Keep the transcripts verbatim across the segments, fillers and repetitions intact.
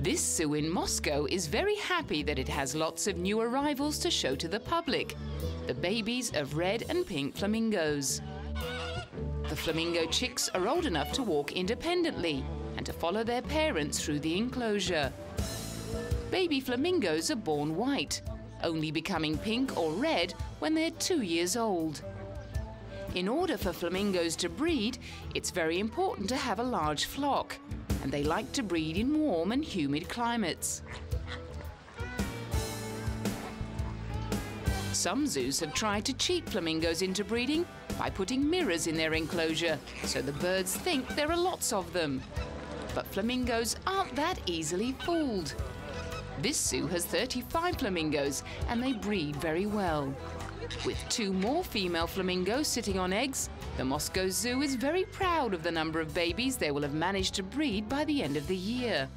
This zoo in Moscow is very happy that it has lots of new arrivals to show to the public. The babies of red and pink flamingos. The flamingo chicks are old enough to walk independently and to follow their parents through the enclosure. Baby flamingos are born white, only becoming pink or red when they're two years old. In order for flamingos to breed, it's very important to have a large flock, and they like to breed in warm and humid climates. Some zoos have tried to cheat flamingos into breeding by putting mirrors in their enclosure, so the birds think there are lots of them. But flamingos aren't that easily fooled. This zoo has thirty-five flamingos, and they breed very well. With two more female flamingos sitting on eggs, the Moscow Zoo is very proud of the number of babies they will have managed to breed by the end of the year.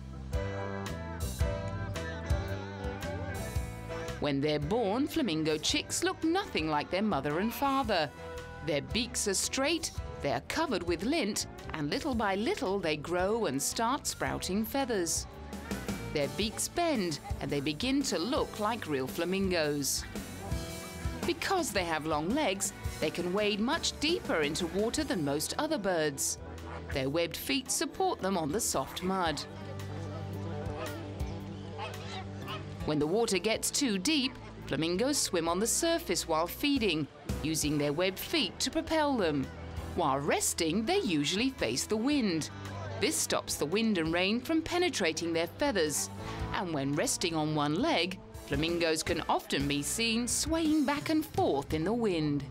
When they're born, flamingo chicks look nothing like their mother and father. Their beaks are straight, they are covered with lint, and little by little they grow and start sprouting feathers. Their beaks bend, and they begin to look like real flamingos. Because they have long legs, they can wade much deeper into water than most other birds. Their webbed feet support them on the soft mud. When the water gets too deep, flamingos swim on the surface while feeding, using their webbed feet to propel them. While resting, they usually face the wind. This stops the wind and rain from penetrating their feathers, and when resting on one leg, flamingos can often be seen swaying back and forth in the wind.